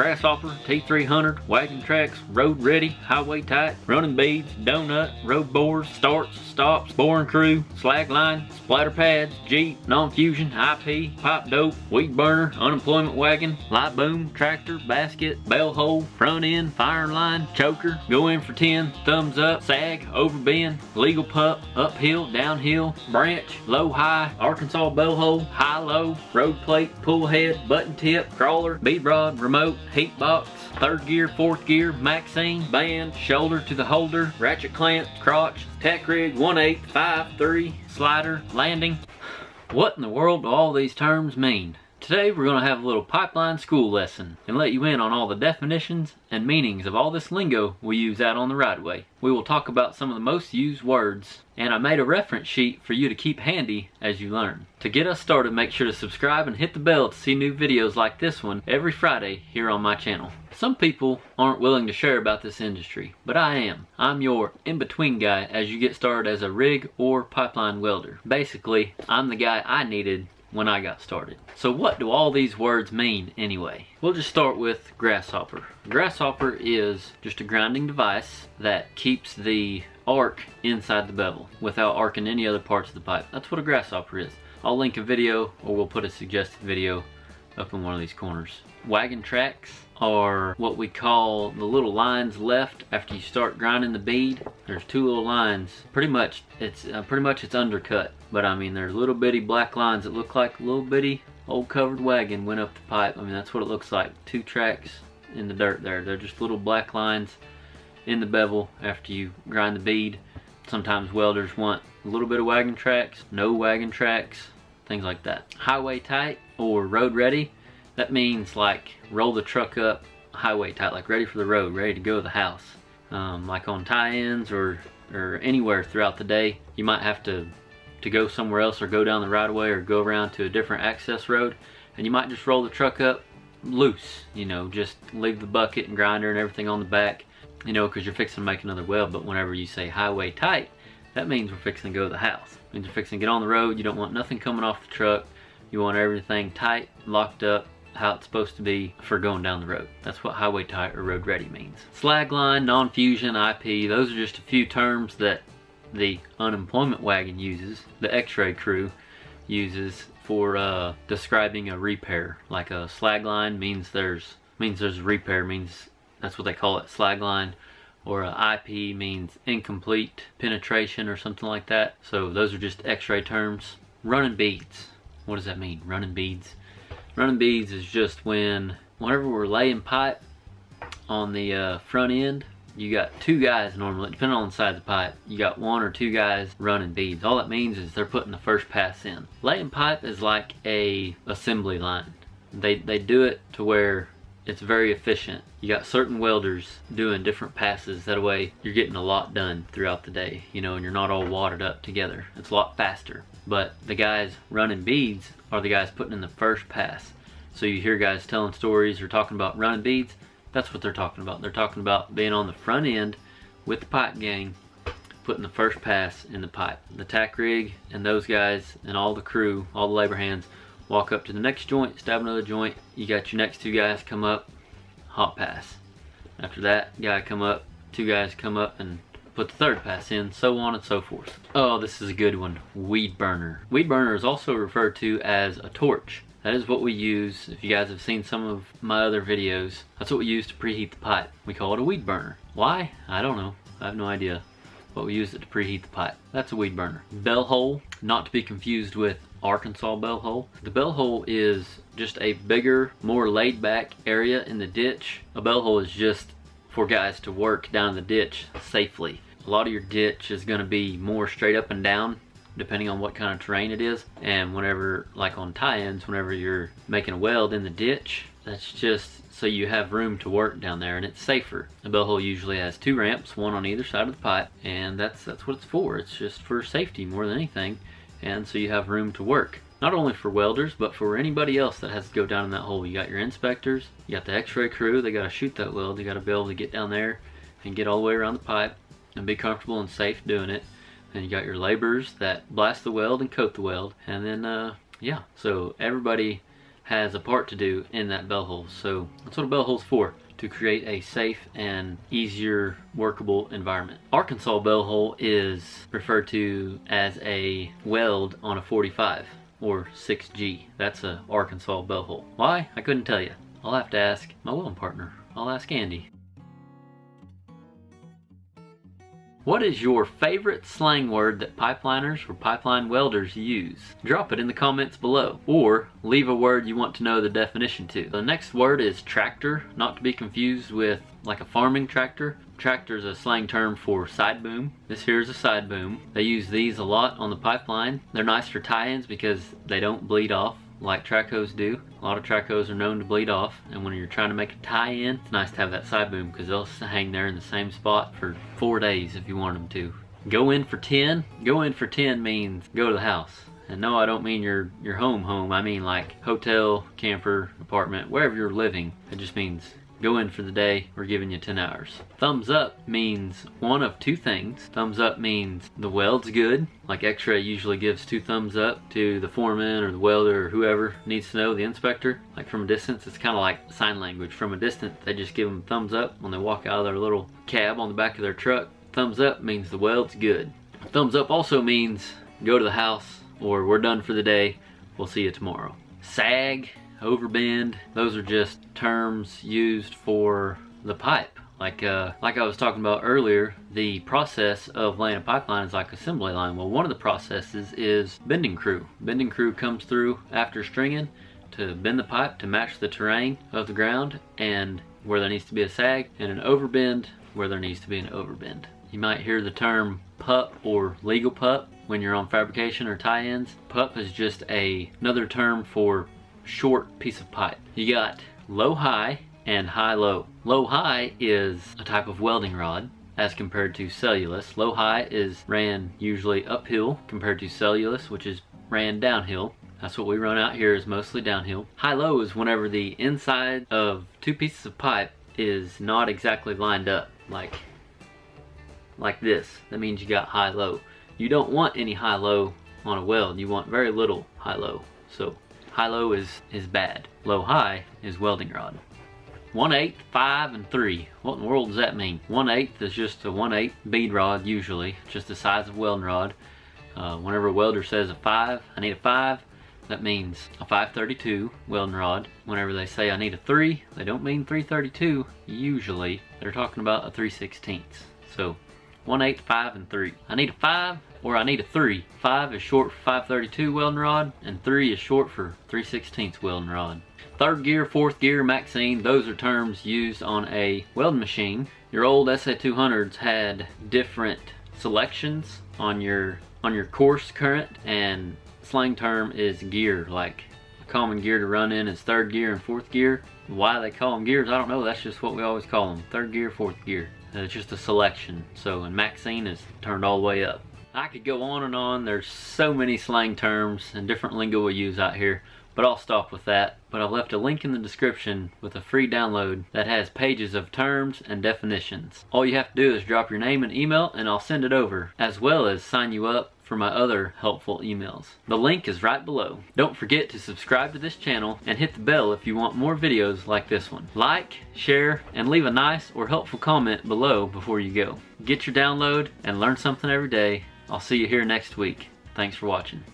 grasshopper, T300, wagon tracks, road ready, highway tight, running beads, donut, road bores, starts, stops, boring crew, slag line, splatter pads, Jeep, non-fusion, IP, pipe dope, weed burner, unemployment wagon, light boom, tractor, basket, bell hole, front end, firing line, choker, go in for 10, thumbs up, sag, overbend, legal pup, uphill, downhill, branch, low high, Arkansas bell hole, high low, road plate, pull head, button tip, crawler, bead rod, remote, heat box, third gear, fourth gear, Maxine, band, shoulder to the holder, ratchet clamp, crotch, tack rig, 1/8, 5/3, slider, landing. What in the world do all these terms mean? Today we're going to have a little pipeline school lesson and let you in on all the definitions and meanings of all this lingo we use out on the right of way. We will talk about some of the most used words, and I made a reference sheet for you to keep handy as you learn. To get us started, make sure to subscribe and hit the bell to see new videos like this one every Friday here on my channel. Some people aren't willing to share about this industry, but I am. I'm your in-between guy as you get started as a rig or pipeline welder. Basically, I'm the guy I needed when I got started. So what do all these words mean anyway? We'll just start with grasshopper. Grasshopper is just a grinding device that keeps the arc inside the bevel without arcing any other parts of the pipe. That's what a grasshopper is. I'll link a video, or we'll put a suggested video up in one of these corners. Wagon tracks are what we call the little lines left after you start grinding the bead. There's two little lines. Pretty much it's undercut, but I mean there's little bitty black lines that look like a little bitty old covered wagon went up the pipe. I mean that's what it looks like. Two tracks in the dirt there. They're just little black lines in the bevel after you grind the bead. Sometimes welders want a little bit of wagon tracks, no wagon tracks, things like that. Highway tight or road ready, that means like roll the truck up highway tight, like ready for the road, ready to go to the house. Like on tie-ins or anywhere throughout the day, you might have to go somewhere else or go down the right-of-way or go around to a different access road, and you might just roll the truck up loose, you know, just leave the bucket and grinder and everything on the back, you know, because you're fixing to make another weld. But whenever you say highway tight, that means we're fixing to go to the house. It means you're fixing to get on the road. You don't want nothing coming off the truck. You want everything tight, locked up, how it's supposed to be for going down the road. That's what highway tight or road ready means. Slag line, non-fusion, IP, those are just a few terms that the unemployment wagon uses, the x-ray crew uses for describing a repair. Like a slag line means there's a repair, means that's what they call it, slag line. Or a IP means incomplete penetration or something like that. So those are just x-ray terms. Running beads. What does that mean, running beads? Running beads is just whenever we're laying pipe on the front end, you got two guys normally, depending on the size of the pipe, you got one or two guys running beads. All that means is they're putting the first pass in. Laying pipe is like a assembly line. They do it to where it's very efficient. You got certain welders doing different passes. That way you're getting a lot done throughout the day, you know, and you're not all wadded up together. It's a lot faster. But the guys running beads are the guys putting in the first pass. So you hear guys telling stories or talking about running beads. That's what they're talking about. They're talking about being on the front end with the pipe gang, putting the first pass in the pipe. The tack rig and those guys and all the crew, all the labor hands, walk up to the next joint, stab another joint. You got your next two guys come up, hot pass. After that, guy come up, two guys come up and put the third pass in, so on and so forth. Oh, this is a good one, weed burner. Weed burner is also referred to as a torch. That is what we use, if you guys have seen some of my other videos, that's what we use to preheat the pipe. We call it a weed burner. Why? I don't know. I have no idea. But we use it to preheat the pipe. That's a weed burner. Bell hole, not to be confused with Arkansas bell hole. The bell hole is just a bigger, more laid back area in the ditch. A bell hole is just for guys to work down the ditch safely. A lot of your ditch is gonna be more straight up and down depending on what kind of terrain it is. And whenever, like on tie-ins, whenever you're making a weld in the ditch, that's just so you have room to work down there and it's safer. The bell hole usually has two ramps, one on either side of the pipe, and that's what it's for. It's just for safety more than anything, and so you have room to work. Not only for welders, but for anybody else that has to go down in that hole. You got your inspectors, you got the x-ray crew, they gotta shoot that weld, they gotta be able to get down there and get all the way around the pipe and be comfortable and safe doing it. Then you got your laborers that blast the weld and coat the weld, and then yeah, so everybody has a part to do in that bell hole. So that's what a bell hole's for, to create a safe and easier workable environment. Arkansas bell hole is referred to as a weld on a 45 or 6G. That's a Arkansas bell hole. Why? I couldn't tell you. I'll have to ask my welding partner. I'll ask Andy. What is your favorite slang word that pipeliners or pipeline welders use? Drop it in the comments below, or leave a word you want to know the definition to. The next word is tractor, not to be confused with like a farming tractor. Tractor is a slang term for side boom. This here is a side boom. They use these a lot on the pipeline. They're nice for tie-ins because they don't bleed off like track hose do. A lot of track hose are known to bleed off, and when you're trying to make a tie-in, it's nice to have that side boom because they'll hang there in the same spot for 4 days if you want them to. Go in for 10. Go in for 10 means go to the house. And no, I don't mean your home. I mean like hotel, camper, apartment, wherever you're living. It just means go in for the day. We're giving you 10 hours. Thumbs up means one of two things. Thumbs up means the weld's good. Like X-Ray usually gives two thumbs up to the foreman or the welder or whoever needs to know, the inspector. Like from a distance, it's kind of like sign language. From a distance, they just give them thumbs up when they walk out of their little cab on the back of their truck. Thumbs up means the weld's good. Thumbs up also means go to the house, or we're done for the day. We'll see you tomorrow. Sag, overbend, those are just terms used for the pipe. Like I was talking about earlier, the process of laying a pipeline is like assembly line. Well, one of the processes is bending crew. Bending crew comes through after stringing to bend the pipe to match the terrain of the ground and where there needs to be a sag, and an overbend where there needs to be an overbend. You might hear the term PUP or legal PUP when you're on fabrication or tie-ins. PUP is just another term for short piece of pipe. You got low-high and high-low. Low-high is a type of welding rod as compared to cellulose. Low-high is ran usually uphill compared to cellulose, which is ran downhill. That's what we run out here, is mostly downhill. High-low is whenever the inside of two pieces of pipe is not exactly lined up, like this. That means you got high-low. You don't want any high-low on a weld. You want very little high-low. So high-low is bad. Low-high is welding rod. 1/8, 5, and 3. What in the world does that mean? 1/8 is just a 1/8 bead rod usually, just the size of a welding rod. Whenever a welder says a 5, I need a 5, that means a 5/32 welding rod. Whenever they say I need a 3, they don't mean 3/32. Usually, they're talking about a 3/16. So 1/8, 5, and 3. I need a 5 or I need a 3. 5 is short for 5/32 welding rod, and 3 is short for 3/16 welding rod. Third gear, fourth gear, Maxine, those are terms used on a welding machine. Your old SA200s had different selections on your course current, and slang term is gear. Like a common gear to run in is third gear and fourth gear. Why they call them gears, I don't know. That's just what we always call them. Third gear, fourth gear. It's just a selection. So, and Maxine is turned all the way up. I could go on and on. There's so many slang terms and different lingo we use out here, but I'll stop with that. But I've left a link in the description with a free download that has pages of terms and definitions. All you have to do is drop your name and email and I'll send it over, as well as sign you up for my other helpful emails. The link is right below. Don't forget to subscribe to this channel and hit the bell if you want more videos like this one. Like, share, and leave a nice or helpful comment below before you go. Get your download and learn something every day. I'll see you here next week. Thanks for watching.